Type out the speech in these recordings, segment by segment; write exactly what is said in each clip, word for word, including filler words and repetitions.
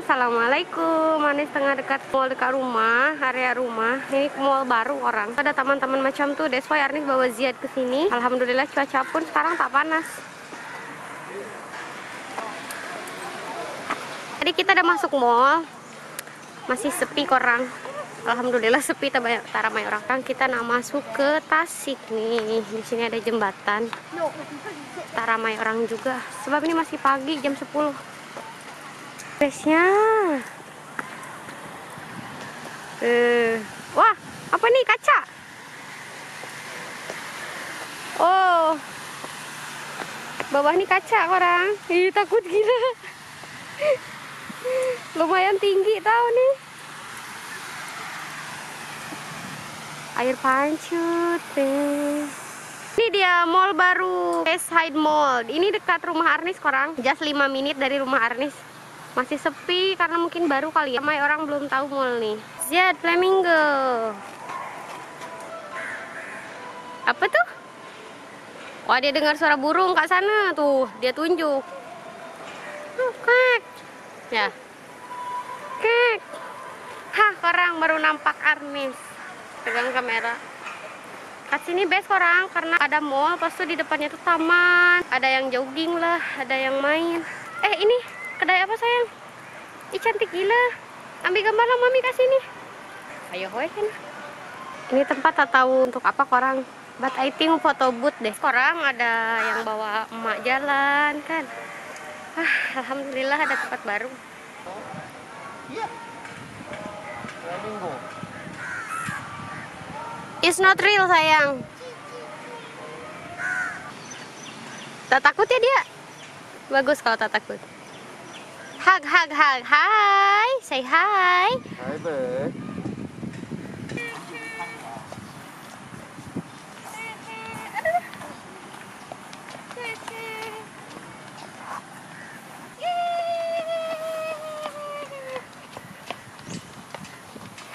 Assalamualaikum. Manis tengah dekat mall dekat rumah, area rumah. Ini mall baru orang. Ada taman-taman macam tuh. That's why Arnis bawa Ziyad ke sini. Alhamdulillah cuaca pun sekarang tak panas. Tadi kita udah masuk mall. Masih sepi orang. Alhamdulillah sepi, tak banyak, tak ramai orang. Sekarang kita nak masuk ke Tasik nih. Di sini ada jembatan. Tak ramai orang juga. Sebab ini masih pagi jam sepuluh. Guysnya, eh, wah, apa nih kaca? Oh, bawah nih kaca orang. Ih, takut gila. Lumayan tinggi tau nih. Air pancut deh. Ini dia mall baru, Quayside Mall. Ini dekat rumah Arnis korang. Just lima menit dari rumah Arnis. Masih sepi karena mungkin baru kali ya. Ramai orang belum tahu mall nih. Ziyad, flamingo. Apa tuh? Wah, dia dengar suara burung kak sana tuh. Dia tunjuk. Oh, kek. Ya. Kek. Hah, orang baru nampak Arnis. Pegang kamera. Kat sini best orang karena ada mall, pas tuh di depannya tuh taman. Ada yang jogging lah, ada yang main. Eh, ini kedai apa sayang? Ih, cantik gila. Ambil gambar lah mami kasih nih. Ayo hoi kan. Ini tempat tak tahu untuk apa korang. But I think photo booth deh. Korang ada yang bawa emak jalan kan. Ah, alhamdulillah ada tempat baru. Iya. It's not real sayang. Tak takut ya dia? Bagus kalau tak takut. Hug, hug, hug, hi, say hi. Hi, babe.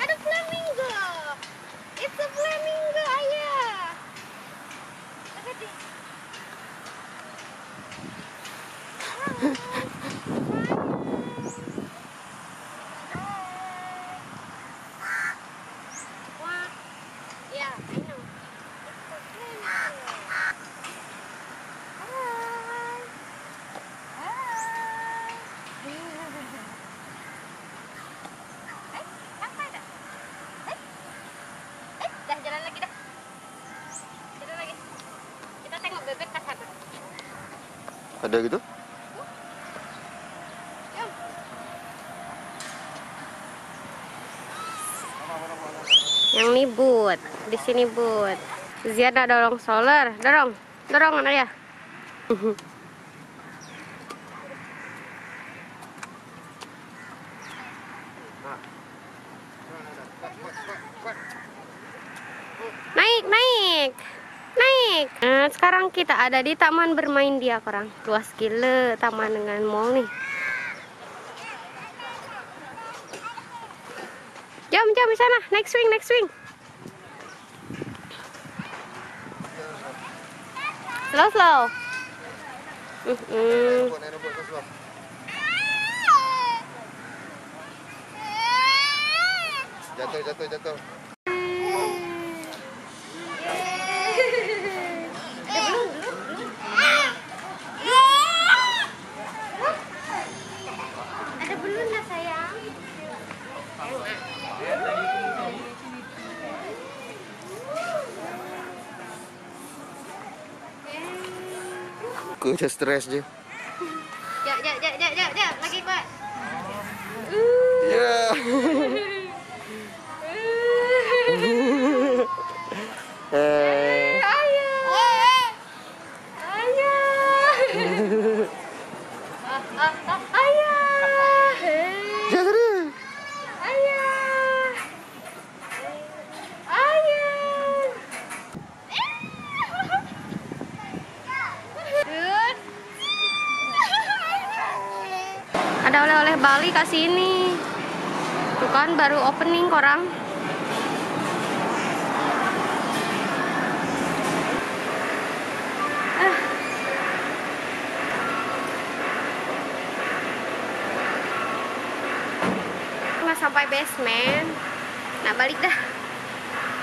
Ada flamingo. It's a flamingo, ayah. Ada gitu? Yang ini but, di sini but. Ziyad dorong solar, dorong, dorong mana ya? Naik, naik. Naik. Nah, sekarang kita ada di taman bermain dia korang. Luas gila taman dengan mall nih. Jom, jom di sana. Next swing, next swing. Slow, slow. Mm -mm. Jatuh, jatuh, jatuh. Udah stres je. Jak, jak, jak, jak, jak, jak. Lagi kuat. Ya. Ayah. Ayah. Ayah. Ya, seru. Ayah. Ayah. Ada oleh-oleh Bali ke sini. Tuh kan baru opening korang. Ah. sampai basement. Nah, balik dah.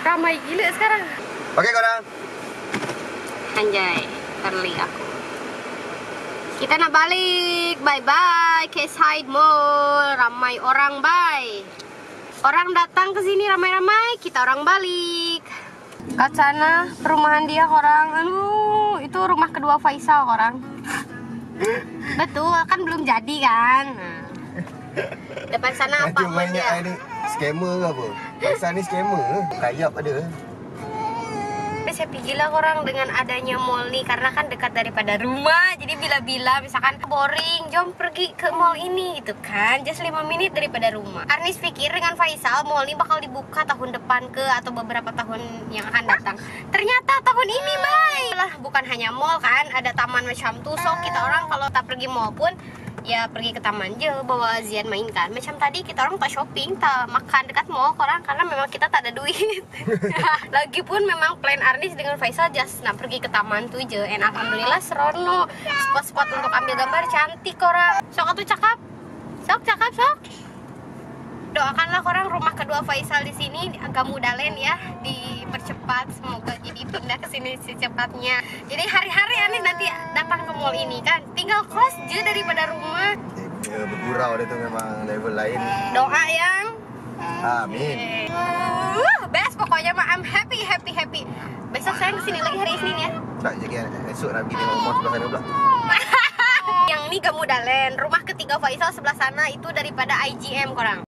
Ramai gila sekarang. Oke, korang. Anjay, terli aku. Kita nak balik. Bye-bye. Quayside Mall. Ramai orang, bye. Orang datang ke sini ramai-ramai, kita orang balik. Ke sana perumahan dia orang. Aduh, itu rumah kedua Faisal orang. Betul, kan belum jadi kan. Depan sana apa namanya? Ada scammer ke apa? Faisal ni scammer. Kayap ada. Saya pikirlah orang dengan adanya mall ni karena kan dekat daripada rumah. Jadi bila-bila misalkan boring, jom pergi ke mall ini gitu kan. Just lima menit daripada rumah. Arnis pikir dengan Faisal mall ni bakal dibuka tahun depan ke atau beberapa tahun yang akan datang. Ternyata tahun ini baik. Lah bukan hanya mall kan, ada taman macam tu. So kita orang kalau tak pergi mall pun ya pergi ke taman je, bawa Ziyad main kan. Macam tadi kita orang tak shopping, tak makan dekat mall korang karena memang kita tak ada duit. Lagipun memang plan Arnis dengan Faisal just nak pergi ke taman tu je. And alhamdulillah serono, spot-spot untuk ambil gambar cantik korang. Sok atuh cakap, sok cakap sok. Doakanlah korang rumah kedua Faisal di sini, Gamuda Land ya, dipercepat, semoga jadi pindah ke sini secepatnya. Jadi hari-hari Arnis nanti datang ke mall ini kan, tinggal kos je daripada rumah. Ya, bergurau dia tu memang level lain. Doa yang amin. Uh, best pokoknya mah, I'm happy happy happy. Besok saya kesini lagi hari Senin ya. Tak jadi esok nak pergi tengok mall sebelah sana pula. Yang ni Gamuda Land, rumah ketiga Faisal sebelah sana itu daripada I G M korang.